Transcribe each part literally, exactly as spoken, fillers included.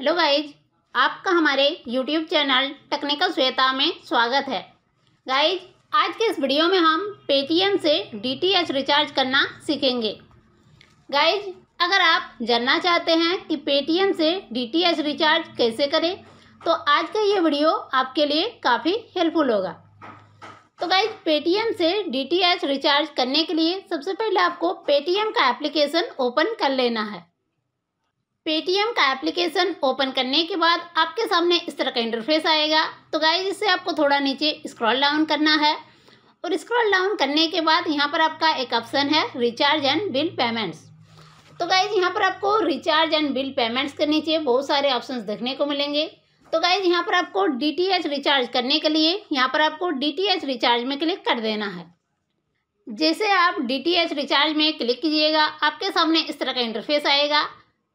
Hello guys, आपका हमारे YouTube channel technical Shweta में स्वागत है। गाइज, आज के इस वीडियो में हम पेटीएम से डीटीएच रिचार्ज करना सीखेंगे। गाइज, अगर आप जानना चाहते हैं कि पेटीएम से डीटीएच रिचार्ज कैसे करें तो आज का ये वीडियो आपके लिए काफ़ी हेल्पफुल होगा। तो गाइज, पेटीएम से डीटीएच रिचार्ज करने के लिए सबसे पहले आपको पेटीएम का एप्लीकेशन ओपन कर लेना है। पेटीएम का एप्लीकेशन ओपन करने के बाद आपके सामने इस तरह का इंटरफेस आएगा। तो गाइज, इससे आपको थोड़ा नीचे स्क्रॉल डाउन करना है और स्क्रॉल डाउन करने के बाद यहाँ पर आपका एक ऑप्शन है रिचार्ज एंड बिल पेमेंट्स। तो गाइज, यहाँ पर आपको रिचार्ज एंड बिल पेमेंट्स के नीचे बहुत सारे ऑप्शंस देखने को मिलेंगे। तो गाइज, यहाँ पर आपको डी टी एच रिचार्ज करने के लिए यहाँ पर आपको डी टी एच रिचार्ज में क्लिक कर देना है। जैसे आप डी टी एच रिचार्ज में क्लिक कीजिएगा, आपके सामने इस तरह का इंटरफेस आएगा।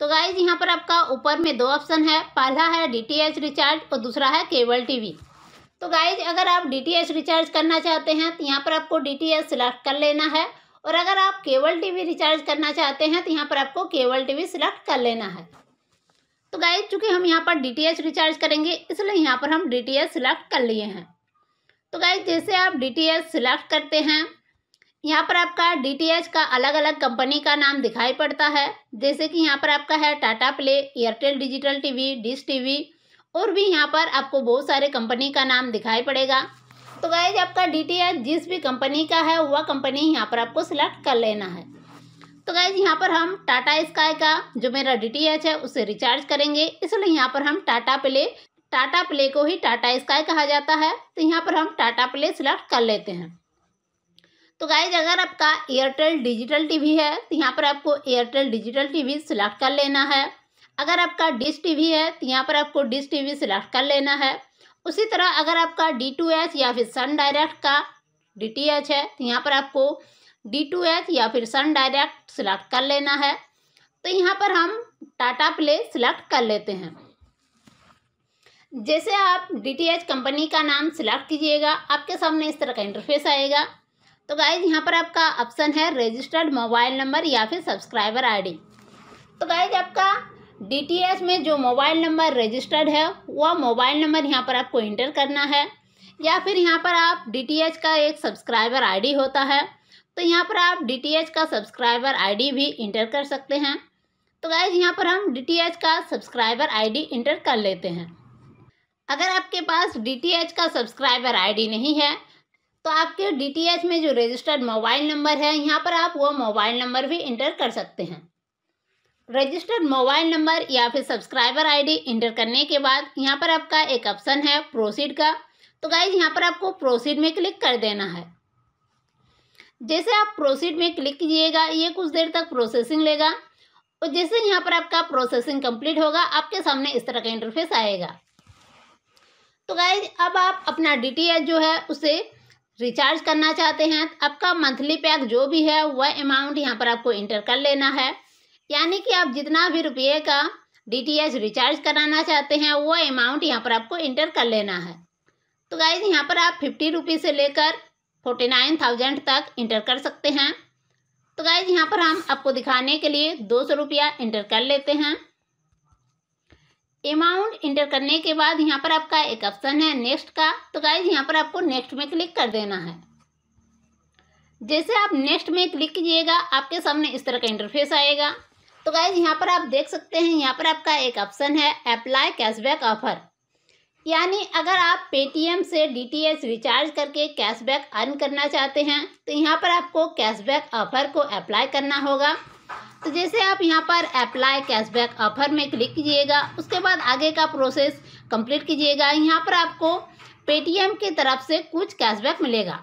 तो गाइज, यहाँ पर आपका ऊपर में दो ऑप्शन है, पहला है डीटीएच रिचार्ज और दूसरा है केबल टीवी। तो गाइज, अगर आप डीटीएच रिचार्ज करना चाहते हैं तो यहाँ पर आपको डीटीएच सिलेक्ट कर लेना है, और अगर आप केबल टीवी रिचार्ज करना चाहते हैं तो यहाँ पर आपको केबल टीवी सिलेक्ट कर लेना है। तो गाइज, चूँकि हम यहाँ पर डीटीएच रिचार्ज करेंगे इसलिए यहाँ पर हम डीटीएच सिलेक्ट कर लिए हैं। तो गाइज, जैसे आप डीटीएच सिलेक्ट करते हैं, यहाँ पर आपका डीटीएच का अलग अलग कंपनी का नाम दिखाई पड़ता है। जैसे कि यहाँ पर आपका है Tata play, Airtel digital TV, dish TV, और भी यहाँ पर आपको बहुत सारे कंपनी का नाम दिखाई पड़ेगा। तो गाइज, आपका डीटीएच जिस भी कंपनी का है वह कंपनी यहाँ पर आपको सिलेक्ट कर लेना है। तो गाइज, यहाँ पर हम टाटा स्काई का जो मेरा डीटीएच है उसे रिचार्ज करेंगे, इसलिए यहाँ पर हम टाटा प्ले टाटा प्ले को ही टाटा स्काई कहा जाता है, तो यहाँ पर हम टाटा प्ले सिलेक्ट कर लेते हैं। तो गाइज, अगर आपका एयरटेल डिजिटल टीवी है तो यहाँ पर आपको एयरटेल डिजिटल टीवी सिलेक्ट कर लेना है। अगर आपका डिश टीवी है तो यहाँ पर आपको डिश टीवी सिलेक्ट कर लेना है। उसी तरह अगर आपका डी टू एच या फिर सन डायरेक्ट का डीटीएच है तो यहाँ पर आपको डी टू एच या फिर सन डायरेक्ट सिलेक्ट कर लेना है। तो यहाँ पर हम टाटा प्ले सिलेक्ट कर लेते हैं। जैसे आप डीटीएच कंपनी का नाम सिलेक्ट कीजिएगा, आपके सामने इस तरह का इंटरफेस आएगा। तो गाइज, यहाँ पर आपका ऑप्शन है रजिस्टर्ड मोबाइल नंबर या फिर सब्सक्राइबर आईडी। तो गाइज, आपका डीटीएच में जो मोबाइल नंबर रजिस्टर्ड है वह मोबाइल नंबर यहाँ पर आपको इंटर करना है, या फिर यहाँ पर आप डीटीएच का एक सब्सक्राइबर आईडी होता है तो यहाँ पर आप डीटीएच का सब्सक्राइबर आईडी भी इंटर कर सकते हैं। तो गाइज, यहाँ पर हम डीटीएच का सब्सक्राइबर आईडी इंटर कर लेते हैं। अगर आपके पास डीटीएच का सब्सक्राइबर आईडी नहीं है तो आपके डीटीएच में जो रजिस्टर्ड मोबाइल नंबर है यहाँ पर आप वो मोबाइल नंबर भी इंटर कर सकते हैं। रजिस्टर्ड मोबाइल नंबर या फिर सब्सक्राइबर आईडी इंटर करने के बाद यहाँ पर आपका एक ऑप्शन है प्रोसीड का। तो गाइज, यहाँ पर आपको प्रोसीड में क्लिक कर देना है। जैसे आप प्रोसीड में क्लिक कीजिएगा, ये कुछ देर तक प्रोसेसिंग लेगा, और जैसे यहाँ पर आपका प्रोसेसिंग कम्प्लीट होगा आपके सामने इस तरह का इंटरफेस आएगा। तो गाइज, अब आप अपना डीटीएच जो है उसे रिचार्ज करना चाहते हैं तो आपका मंथली पैक जो भी है वह अमाउंट यहाँ पर आपको इंटर कर लेना है, यानी कि आप जितना भी रुपये का डीटीएच रिचार्ज कराना चाहते हैं वह अमाउंट यहाँ पर आपको इंटर कर लेना है। तो गाइज, यहाँ पर आप फिफ्टी रुपीज़ से लेकर फोर्टी नाइन थाउजेंड तक इंटर कर सकते हैं। तो गाइज, यहाँ पर हम आपको दिखाने के लिए दो सौ रुपया इंटर कर लेते हैं। अमाउंट इंटर करने के बाद यहाँ पर आपका एक ऑप्शन है नेक्स्ट का। तो गाइज, यहाँ पर आपको नेक्स्ट में क्लिक कर देना है। जैसे आप नेक्स्ट में क्लिक कीजिएगा, आपके सामने इस तरह का इंटरफेस आएगा। तो गाइज, यहाँ पर आप देख सकते हैं, यहाँ पर आपका एक ऑप्शन है अप्लाई कैशबैक ऑफर, यानी अगर आप पेटीएम से डीटीएच रिचार्ज करके कैशबैक अर्न करना चाहते हैं तो यहाँ पर आपको कैशबैक ऑफर को अप्लाई करना होगा। तो जैसे आप यहाँ पर अप्लाई कैशबैक ऑफर में क्लिक कीजिएगा, उसके बाद आगे का प्रोसेस कंप्लीट कीजिएगा। यहाँ पर आपको पेटीएम की तरफ से कुछ कैशबैक मिलेगा।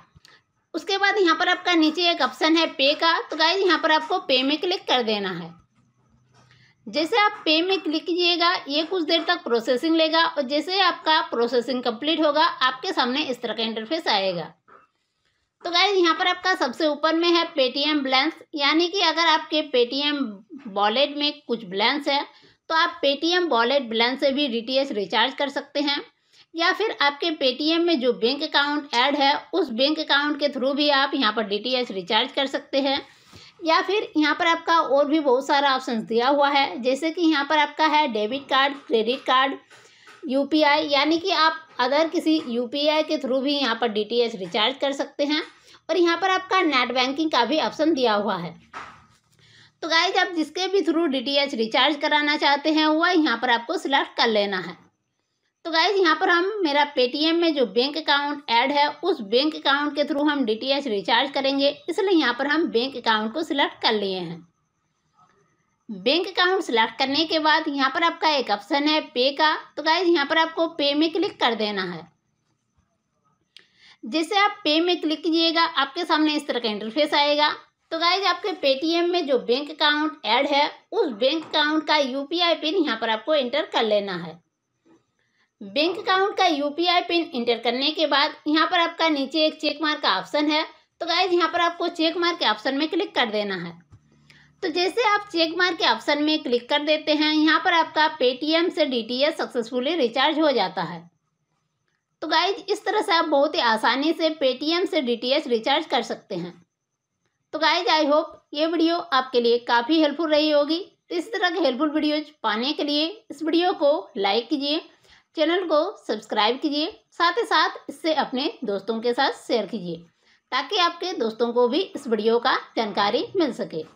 उसके बाद यहाँ पर आपका नीचे एक ऑप्शन है पे का। तो गाइज, यहाँ पर आपको पे में क्लिक कर देना है। जैसे आप पे में क्लिक कीजिएगा, ये कुछ देर तक प्रोसेसिंग लेगा, और जैसे आपका प्रोसेसिंग कंप्लीट होगा आपके सामने इस तरह का इंटरफेस आएगा। तो गाइज, यहाँ पर आपका सबसे ऊपर में है पेटीएम बैलेंस, यानी कि अगर आपके पेटीएम वॉलेट में कुछ बैलेंस है तो आप पेटीएम वॉलेट बैलेंस से भी डीटीएच रिचार्ज कर सकते हैं, या फिर आपके पेटीएम में जो बैंक अकाउंट ऐड है उस बैंक अकाउंट के थ्रू भी आप यहाँ पर डीटीएच रिचार्ज कर सकते हैं। या फिर यहाँ पर आपका और भी बहुत सारा ऑप्शन दिया हुआ है, जैसे कि यहाँ पर आपका है debit card, credit card, UPI, यानी कि आप अदर किसी यूपीआई के थ्रू भी यहाँ पर डीटीएच रिचार्ज कर सकते हैं, और यहाँ पर आपका नेट बैंकिंग का भी ऑप्शन दिया हुआ है। तो गाइज आप जिसके भी थ्रू डीटीएच रिचार्ज कराना चाहते हैं वह यहाँ पर आपको सिलेक्ट कर लेना है। तो गाइज यहाँ पर हम मेरा पेटीएम में जो बैंक अकाउंट ऐड है उस बैंक अकाउंट के थ्रू हम डीटीएच रिचार्ज करेंगे, इसलिए यहाँ पर हम बैंक अकाउंट को सिलेक्ट कर लिए हैं। बैंक अकाउंट सिलेक्ट करने के बाद यहाँ पर आपका एक ऑप्शन है पे का। तो गाइज यहाँ पर आपको पे में क्लिक कर देना है। जैसे आप पे में क्लिक कीजिएगा आपके सामने इस तरह का इंटरफेस आएगा। तो गाइज आपके पेटीएम में जो बैंक अकाउंट ऐड है उस बैंक अकाउंट का यूपीआई पिन यहाँ पर आपको एंटर कर लेना है। बैंक अकाउंट का यूपीआई पिन एंटर करने के बाद यहाँ पर आपका नीचे एक चेक मार्क का ऑप्शन है। तो गाइज यहाँ पर आपको चेक मार्क के ऑप्शन में क्लिक कर देना है। तो जैसे आप चेक मार्क के ऑप्शन में क्लिक कर देते हैं यहाँ पर आपका पेटीएम से डीटीएच सक्सेसफुली रिचार्ज हो जाता है। तो गाइज इस तरह से आप बहुत ही आसानी से पेटीएम से डीटीएच रिचार्ज कर सकते हैं। तो गाइज आई होप ये वीडियो आपके लिए काफ़ी हेल्पफुल रही होगी। तो इस तरह के हेल्पफुल वीडियोज पाने के लिए इस वीडियो को लाइक कीजिए, चैनल को सब्सक्राइब कीजिए, साथ ही साथ इससे अपने दोस्तों के साथ शेयर कीजिए ताकि आपके दोस्तों को भी इस वीडियो का जानकारी मिल सके।